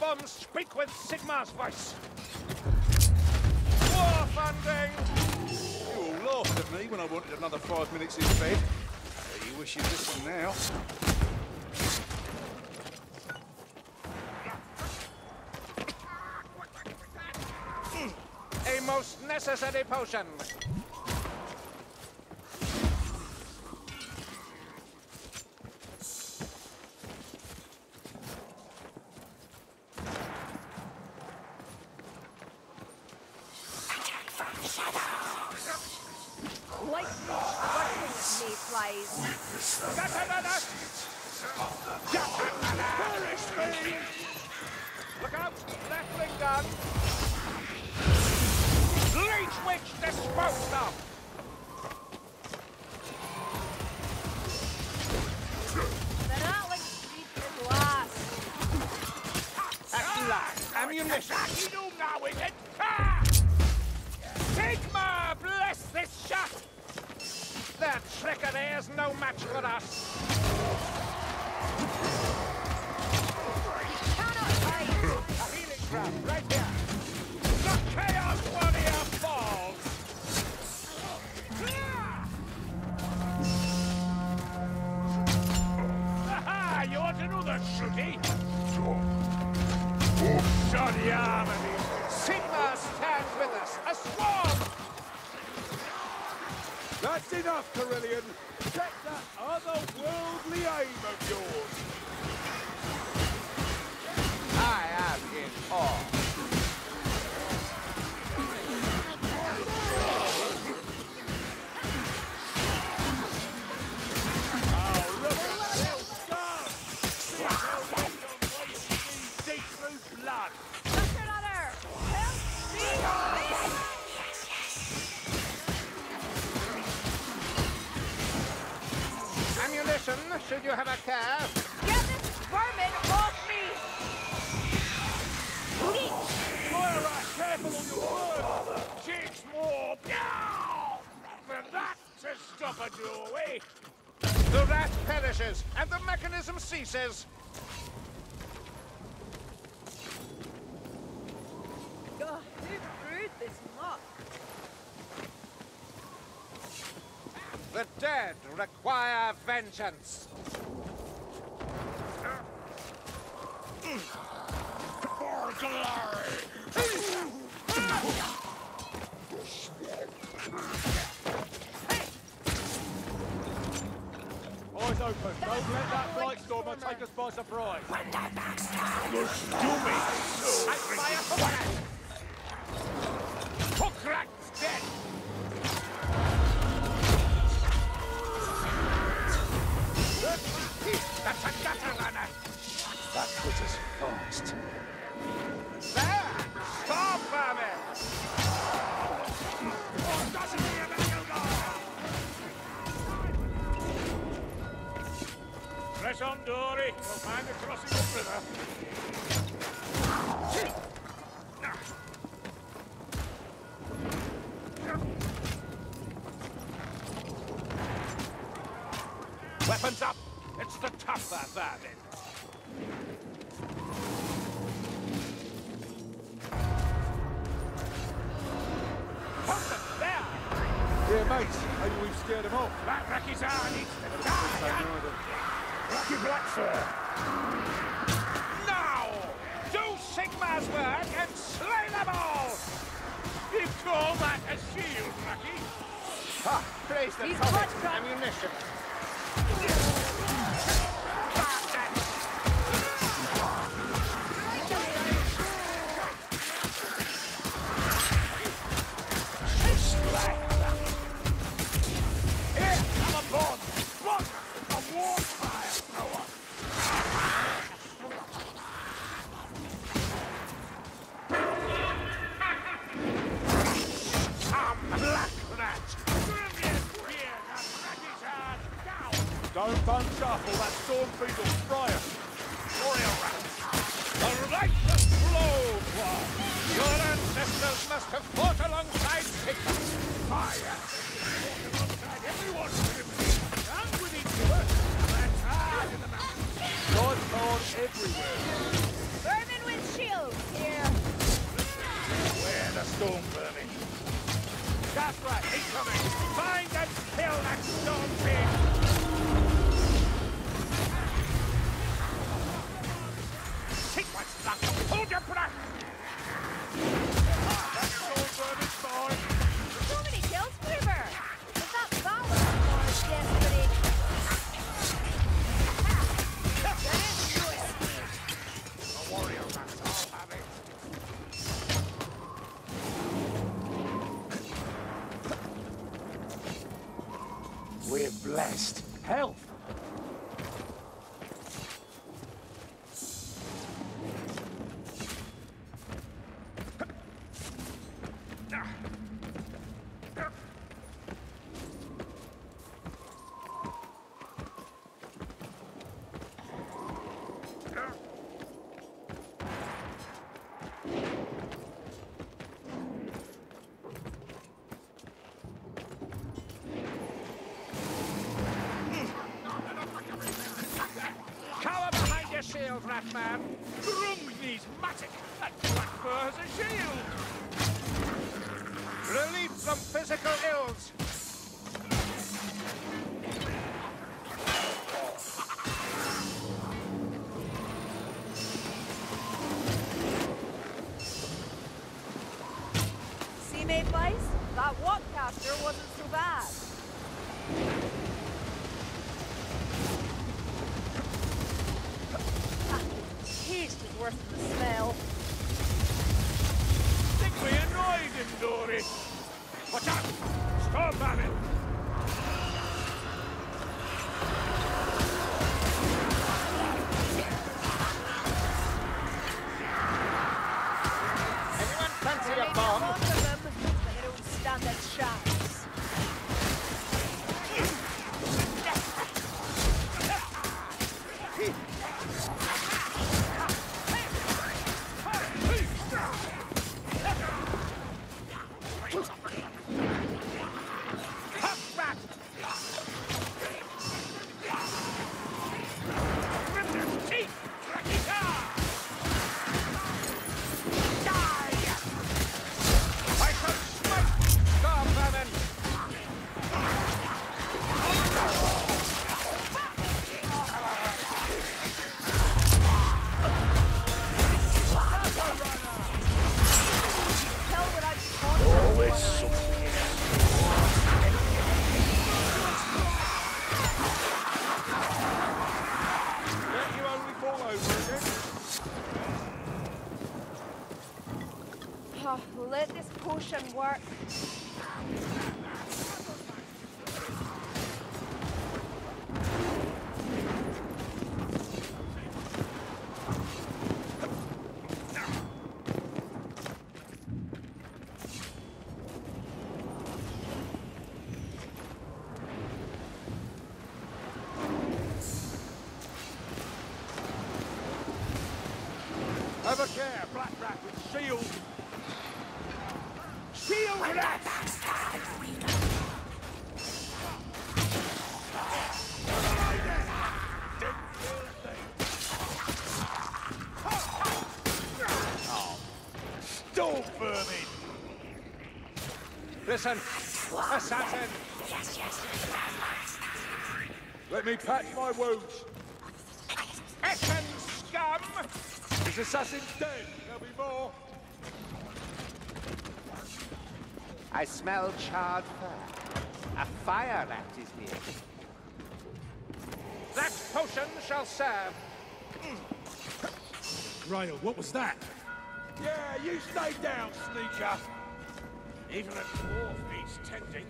bombs speak with Sigmar's voice. War funding! You all laughed at me when I wanted another 5 minutes in bed. But you wish you'd listen now. A most necessary potion. Look out! Left wing gun! Leech witch disposed of! At last, ammunition! You do now, is it? Sigma, bless this shot! That trickery is no match for us! Right there. The Chaos Warrior falls! Aha! You ought to do the shooty! Shoddy harmony! Sigma stands with us! A swarm! That's enough, Carillion! Check that otherworldly aim of yours! I am in awe. Ammunition, should you have a care? Get this vermin off me! Careful on your word! Six more! But that's to stop a doorway! The rat perishes, and the mechanism ceases! God, who brewed this muck? The dead require vengeance! For glory! Eyes open, don't let that light stormer take us by surprise. When that back's down, you're stupid! I fire for Hook Rat's dead! That's a gutter runner! That put us fast. There! Stop, vermin! Press on, Dory. You'll find the crossing of river. Weapons up. It's the tougher vermin. Yeah, mate. Maybe we've scared them off. That wreck's arm needs to die. Lucky Blackfur! Now! Do Sigmar's work and slay them all! You call that a shield, Lucky? Ha! Place the topic and ammunition. Don't bunch up or that storm feed will fry us. Warrior rats! A righteous blow! Your ancestors must have fought alongside Sigma. Fire! Alongside everyone and with each other. That's hard in the mountains. God's born everywhere. Vermin with Attack incoming! Find and kill that storm team! Sequence locked! Hold your breath! That storm bird is gone! So many kills, Quiver! Does that follow more desperate? Attack! Can't do it! A warrior must all have it! We're blessed. Health! Shield, Ratman! Grumsney's mattock! That Blackbird has a shield! Relief from physical ills! See, mate, Vice? That walk capture wasn't too bad. Worth the smell. I think we annoyed him, Dory. Watch out! Storm Bandit! Anyone fancy a bomb? Both of them, but they don't stand a chance. Let this potion work. Have a care, Black Rat with shield. Shield Rat! Oh, stole vermin! Listen, assassin! Yes, yes. Let me patch my wounds. Essen scum! His assassin's dead. There'll be more. I smell charred fire. A fire rat is near. That potion shall serve. Rail, what was that? Yeah, you stay down, sneaker. Even a dwarf needs tending.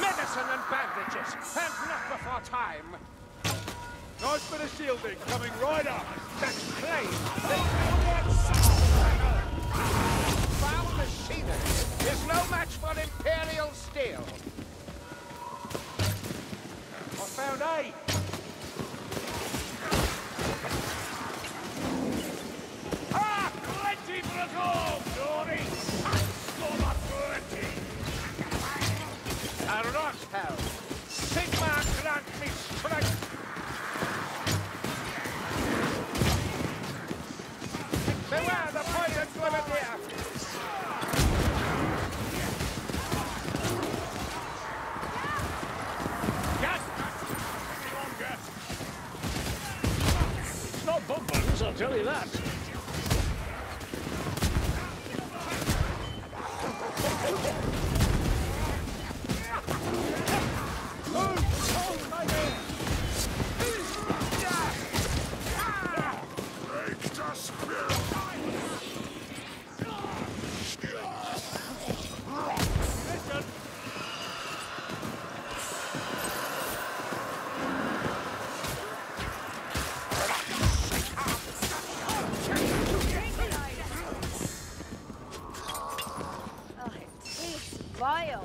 Medicine and bandages, and not before time. Nice bit of shielding coming right up. That's claim. Foul machinery is no match for Imperial steel. I found eight. Ah, plenty for the gold, Dory. I storm a 30. A rock hell. Sigma grant me strength. Beware the poison limit here! Vile.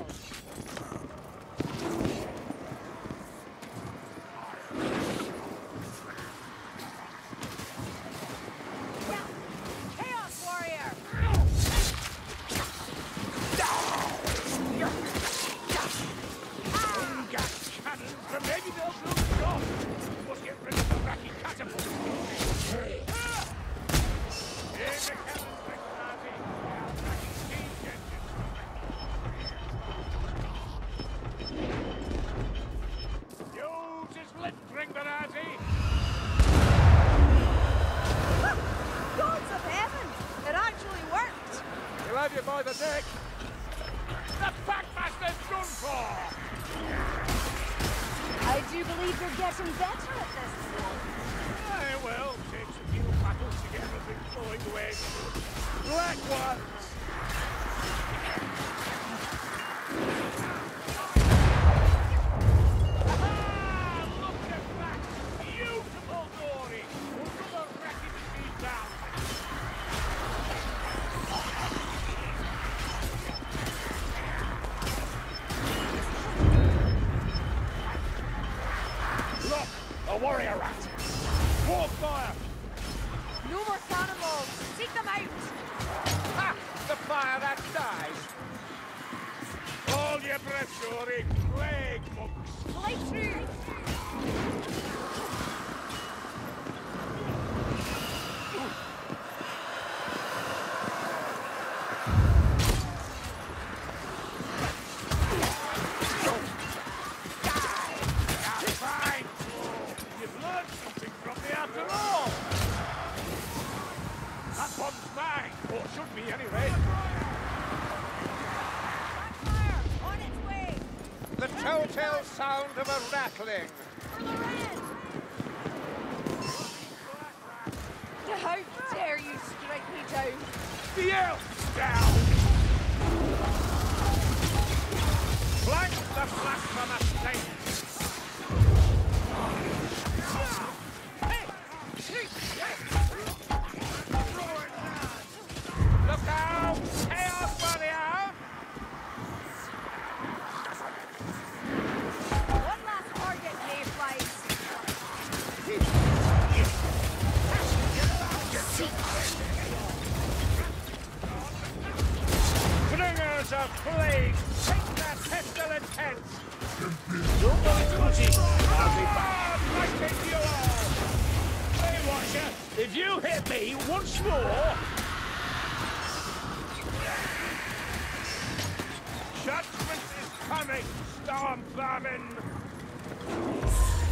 Sound of a rattling. For the red. How dare you strike me down? The elf down. Flank the flash from a stain. Look out! Chaos warrior! Of plague, take that pistol and tense. Don't worry, Scotty. I'll be back. I take you all. Hey, watcher, if you hit me once more. Judgment is coming, Storm Vermin.